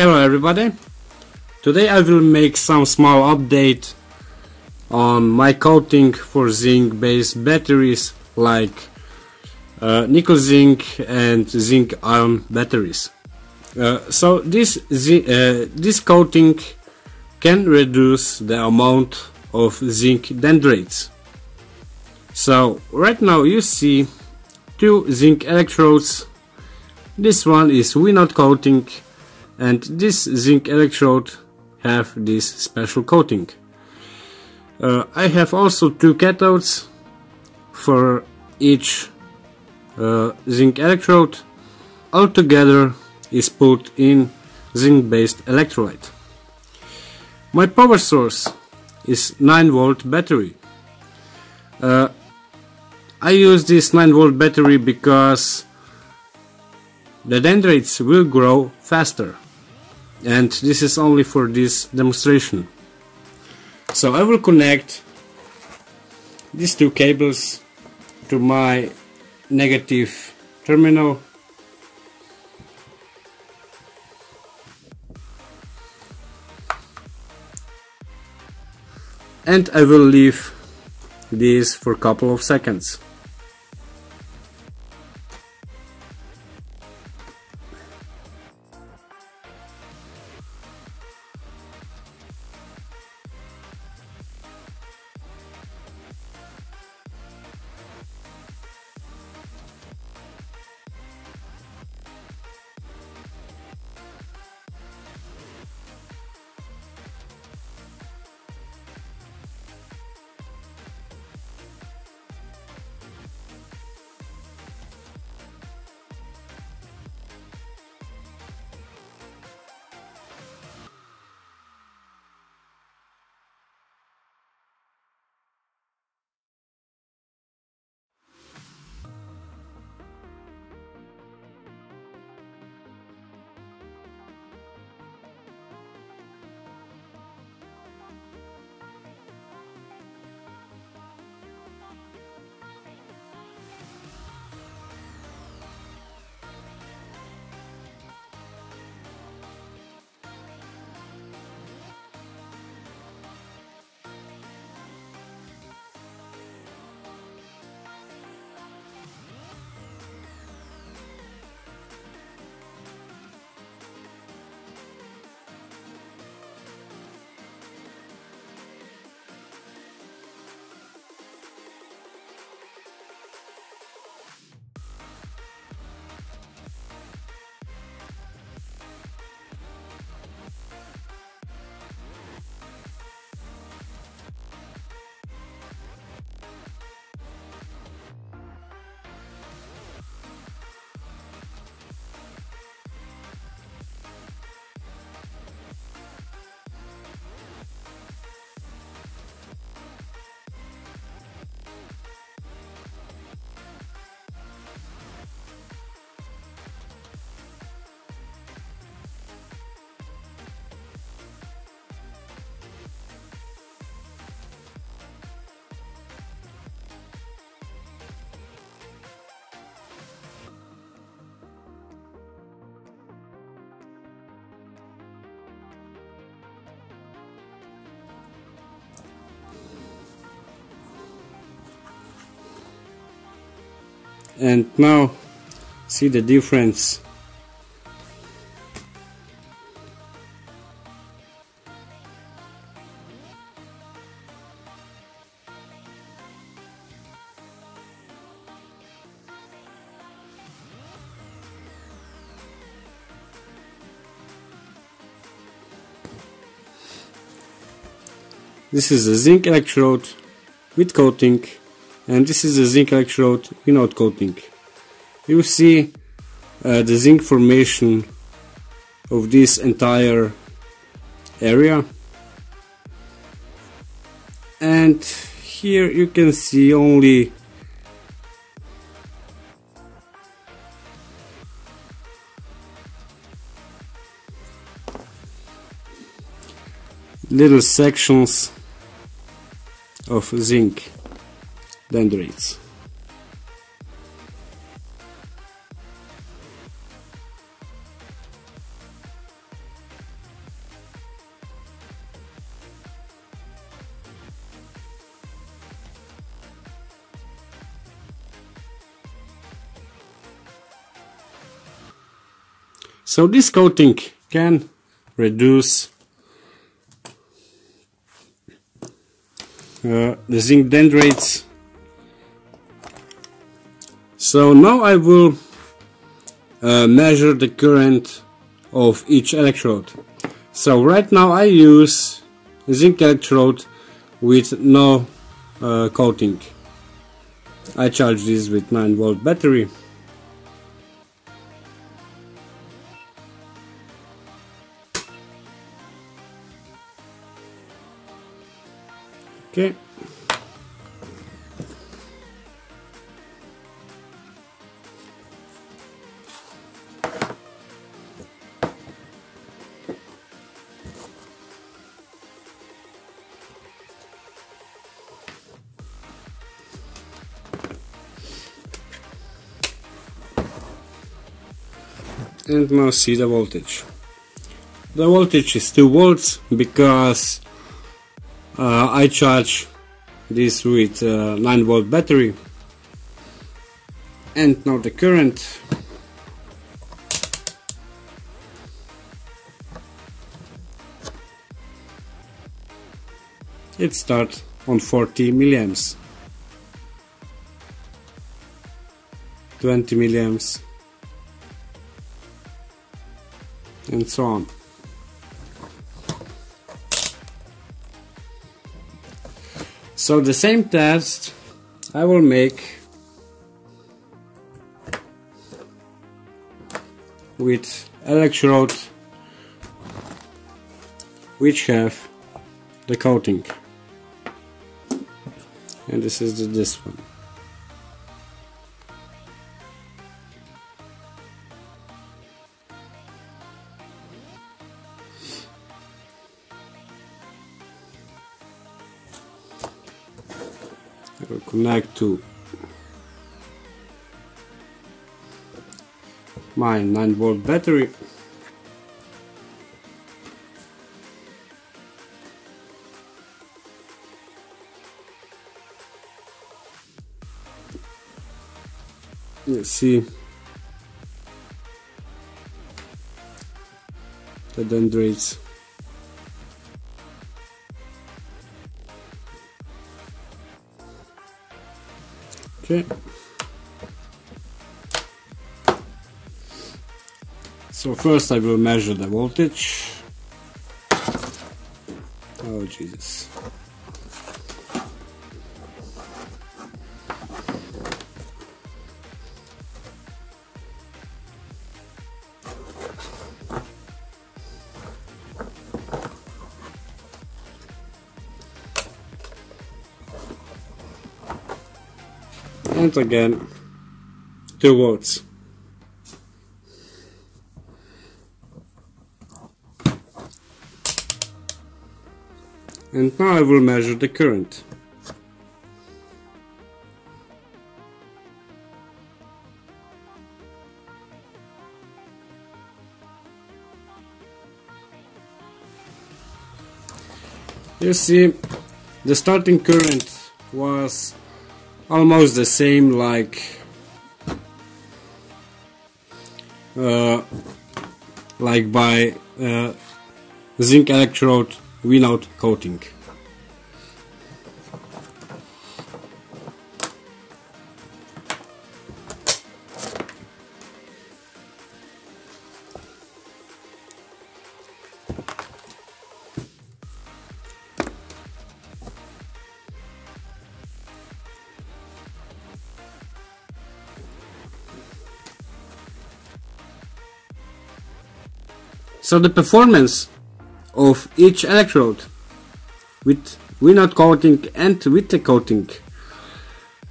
Hello everybody, today I will make some small update on my coating for zinc based batteries like nickel zinc and zinc ion batteries. So this coating can reduce the amount of zinc dendrites. So right now you see two zinc electrodes. This one is without coating, and this zinc electrode have this special coating. I have also two cathodes for each zinc electrode. Altogether is put in zinc based electrolyte. My power source is 9-volt battery. I use this 9-volt battery because the dendrites will grow faster, and this is only for this demonstration. So I will connect these two cables to my negative terminal. And I will leave this for a couple of seconds. And now see the difference. This is a zinc electrode with coating, and this is a zinc electrode without coating. You see the zinc formation of this entire area, and here you can see only little sections of zinc dendrites. So this coating can reduce the zinc dendrites. So now I will measure the current of each electrode. So right now I use zinc electrode with no coating. I charge this with 9-volt battery. Okay. And now see the voltage. The voltage is 2 volts because I charge this with 9-volt battery. And now the current. It starts on 40 milliamps, 20 milliamps. And so on. So the same test I will make with electrode which have the coating, and this is this one. We'll connect to my 9-volt battery. Let's see the dendrites. Okay. So first I will measure the voltage. Oh Jesus. And again, 2 volts. And now I will measure the current. You see, the starting current was almost the same like by zinc electrode without coating. So the performance of each electrode with without coating and with the coating,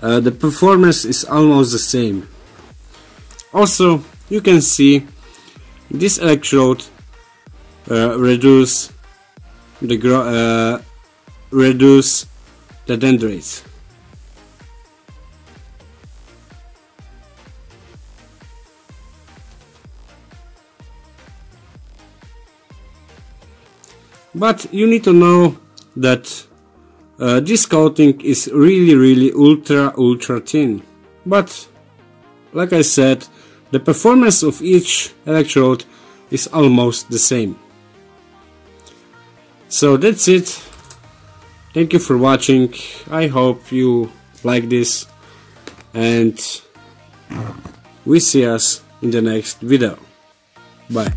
the performance is almost the same. Also, you can see this electrode reduce the dendrites. But you need to know that this coating is really ultra thin. But like I said, the performance of each electrode is almost the same. So that's it. Thank you for watching. I hope you like this, and we see us in the next video. Bye.